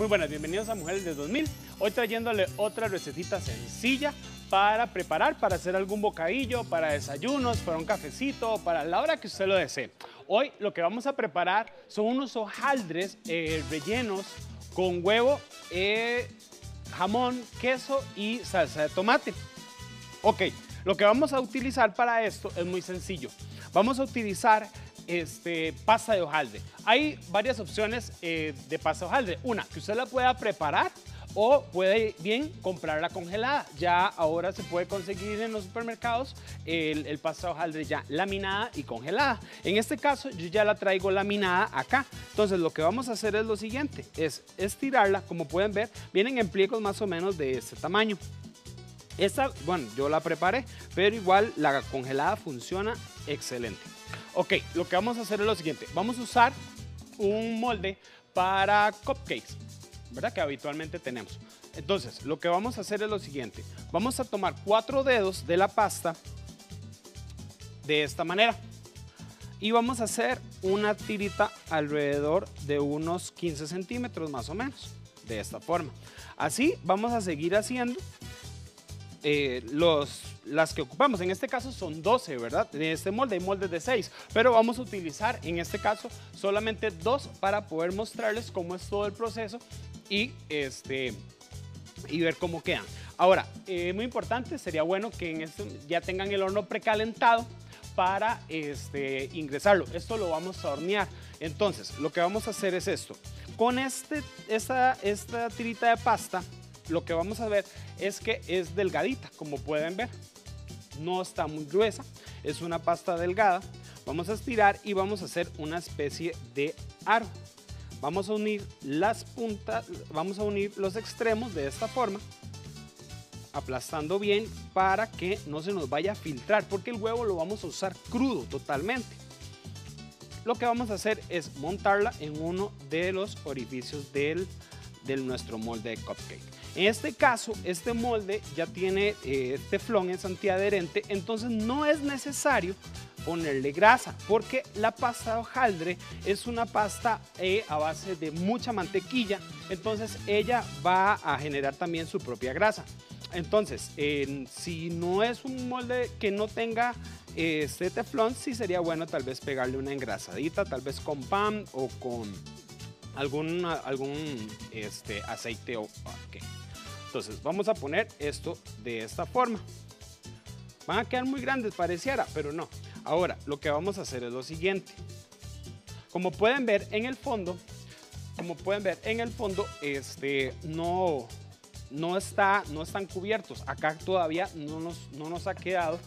Muy buenas, bienvenidos a Mujeres de 2000. Hoy trayéndole otra recetita sencilla para preparar, para hacer algún bocadillo, para desayunos, para un cafecito, para la hora que usted lo desee. Hoy lo que vamos a preparar son unos hojaldres rellenos con huevo, jamón, queso y salsa de tomate. Ok, lo que vamos a utilizar para esto es muy sencillo. Vamos a utilizar pasta de hojaldre. Hay varias opciones de pasta de hojaldre. Una, que usted la pueda preparar o puede bien comprarla congelada. Ya ahora se puede conseguir en los supermercados el pasta de hojaldre ya laminada y congelada. En este caso yo ya la traigo laminada acá. Entonces lo que vamos a hacer es lo siguiente, es estirarla. Como pueden ver, vienen en pliegos más o menos de este tamaño. Esta, bueno, yo la preparé, pero igual la congelada funciona excelente. Ok, lo que vamos a hacer es lo siguiente. Vamos a usar un molde para cupcakes, ¿verdad? Que habitualmente tenemos. Entonces, lo que vamos a hacer es lo siguiente. Vamos a tomar 4 dedos de la pasta de esta manera. Y vamos a hacer una tirita alrededor de unos 15 centímetros más o menos. De esta forma. Así vamos a seguir haciendo las que ocupamos. En este caso son 12, ¿verdad? En este molde hay moldes de 6, pero vamos a utilizar en este caso solamente 2 para poder mostrarles cómo es todo el proceso y ver cómo quedan. Ahora, muy importante, sería bueno que en este ya tengan el horno precalentado para ingresarlo. Esto lo vamos a hornear. Entonces, lo que vamos a hacer es esto. Con esta tirita de pasta, lo que vamos a ver es que es delgadita, como pueden ver. No está muy gruesa, es una pasta delgada. Vamos a estirar y vamos a hacer una especie de aro. Vamos a unir las puntas, vamos a unir los extremos de esta forma, aplastando bien para que no se nos vaya a filtrar, porque el huevo lo vamos a usar crudo totalmente. Lo que vamos a hacer es montarla en uno de los orificios de nuestro molde de cupcake. En este caso, este molde ya tiene teflón, es antiadherente, entonces no es necesario ponerle grasa, porque la pasta de hojaldre es una pasta a base de mucha mantequilla, entonces ella va a generar también su propia grasa. Entonces, si no es un molde que no tenga este teflón, sí sería bueno tal vez pegarle una engrasadita, tal vez con pan o con algún aceite. Okay. Entonces vamos a poner esto de esta forma. Van a quedar muy grandes pareciera, pero no. Ahora lo que vamos a hacer es lo siguiente. Como pueden ver en el fondo, no están cubiertos. Acá todavía no nos ha quedado,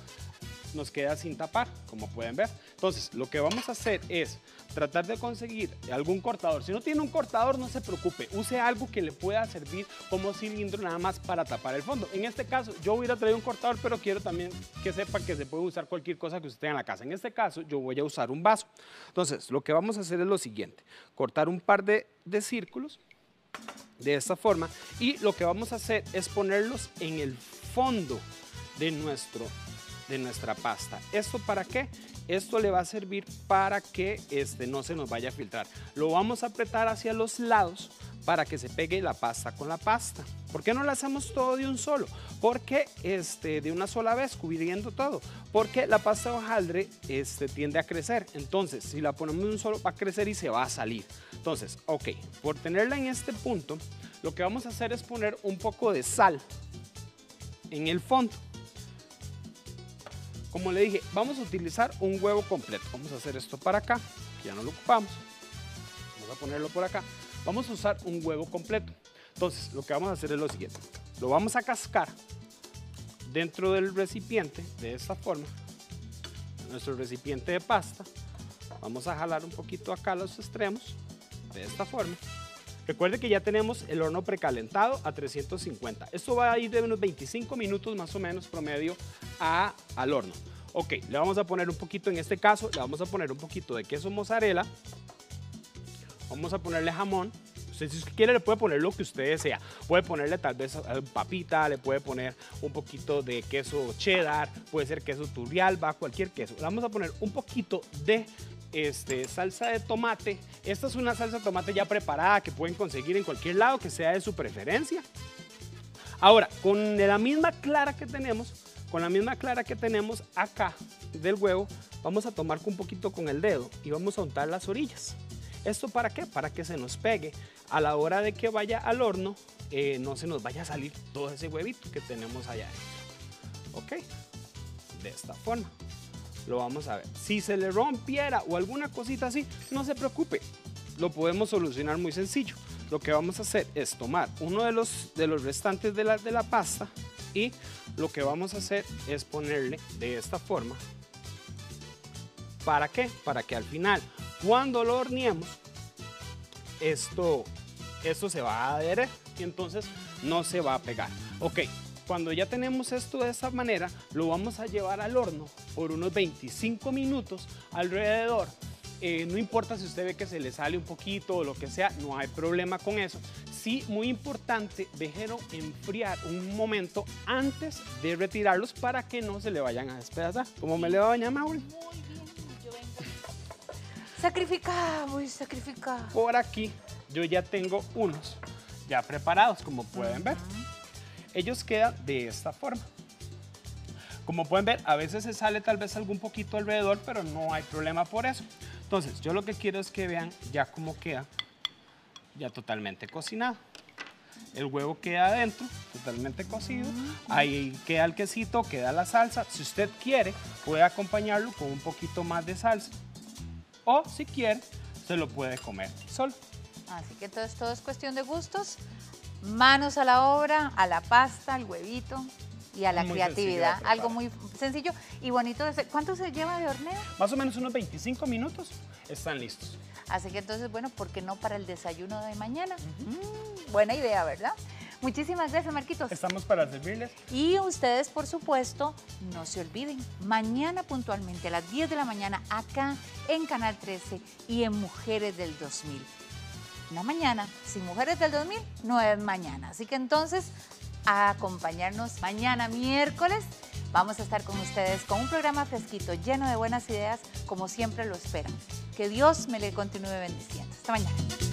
nos queda sin tapar, como pueden ver. Entonces lo que vamos a hacer es tratar de conseguir algún cortador. Si no tiene un cortador, no se preocupe, use algo que le pueda servir como cilindro nada más para tapar el fondo. En este caso yo hubiera traído un cortador, pero quiero también que sepa que se puede usar cualquier cosa que usted tenga en la casa. En este caso yo voy a usar un vaso. Entonces lo que vamos a hacer es lo siguiente, cortar un par de círculos de esta forma, y lo que vamos a hacer es ponerlos en el fondo de nuestra pasta. ¿Esto para qué? Esto le va a servir para que no se nos vaya a filtrar. Lo vamos a apretar hacia los lados para que se pegue la pasta con la pasta. ¿Por qué no lo hacemos todo de un solo? Porque de una sola vez, cubriendo todo. Porque la pasta de hojaldre tiende a crecer. Entonces, si la ponemos de un solo, va a crecer y se va a salir. Entonces, ok, por tenerla en este punto, lo que vamos a hacer es poner un poco de sal en el fondo. Como le dije, vamos a utilizar un huevo completo. Vamos a hacer esto para acá, que ya no lo ocupamos. Vamos a ponerlo por acá. Vamos a usar un huevo completo. Entonces, lo que vamos a hacer es lo siguiente. Lo vamos a cascar dentro del recipiente, de esta forma. Nuestro recipiente de pasta. Vamos a jalar un poquito acá a los extremos, de esta forma. Recuerde que ya tenemos el horno precalentado a 350. Esto va a ir de unos 25 minutos más o menos promedio al horno. Ok, le vamos a poner un poquito, en este caso, le vamos a poner un poquito de queso mozzarella. Vamos a ponerle jamón. Usted, si quiere, le puede poner lo que usted desea. Puede ponerle tal vez papita, le puede poner un poquito de queso cheddar, puede ser queso Turrialba, cualquier queso. Le vamos a poner un poquito de salsa de tomate. Esta es una salsa de tomate ya preparada que pueden conseguir en cualquier lado que sea de su preferencia. Ahora, con la misma clara que tenemos, acá del huevo, vamos a tomar un poquito con el dedo y vamos a untar las orillas. ¿Esto para qué? Para que se nos pegue a la hora de que vaya al horno, no se nos vaya a salir todo ese huevito que tenemos allá adentro. Ok, de esta forma lo vamos a ver. Si se le rompiera o alguna cosita así, no se preocupe, lo podemos solucionar muy sencillo. Lo que vamos a hacer es tomar uno de los restantes de la pasta y lo que vamos a hacer es ponerle de esta forma. ¿Para qué? Para que al final, cuando lo horneemos, esto se va a adherir y entonces no se va a pegar. Ok, cuando ya tenemos esto de esta manera, lo vamos a llevar al horno por unos 25 minutos alrededor. No importa si usted ve que se le sale un poquito o lo que sea, no hay problema con eso. Sí, muy importante, déjenlo enfriar un momento antes de retirarlos para que no se le vayan a despedazar. ¿Cómo me le va, doña Mauri? Sacrificada, voy sacrificada. Por aquí yo ya tengo unos ya preparados, como pueden ver. Ellos quedan de esta forma. Como pueden ver, a veces se sale tal vez algún poquito alrededor, pero no hay problema por eso. Entonces, yo lo que quiero es que vean ya cómo queda, ya totalmente cocinado. El huevo queda adentro, totalmente cocido. Ahí queda el quesito, queda la salsa. Si usted quiere, puede acompañarlo con un poquito más de salsa. O si quiere, se lo puede comer solo. Así que todo es cuestión de gustos. Manos a la obra, a la pasta, al huevito y a la creatividad. Algo muy sencillo y bonito. ¿Cuánto se lleva de hornear? Más o menos unos 25 minutos están listos. Así que entonces, bueno, ¿por qué no para el desayuno de mañana? Buena idea, ¿verdad? Muchísimas gracias, Marquitos. Estamos para servirles. Y ustedes, por supuesto, no se olviden, mañana puntualmente a las 10 de la mañana acá en Canal 13 y en Mujeres del 2000. Una mañana sin Mujeres del 2000 no es mañana. Así que entonces, a acompañarnos mañana miércoles. Vamos a estar con ustedes con un programa fresquito, lleno de buenas ideas, como siempre lo esperan. Que Dios me le continúe bendiciendo. Hasta mañana.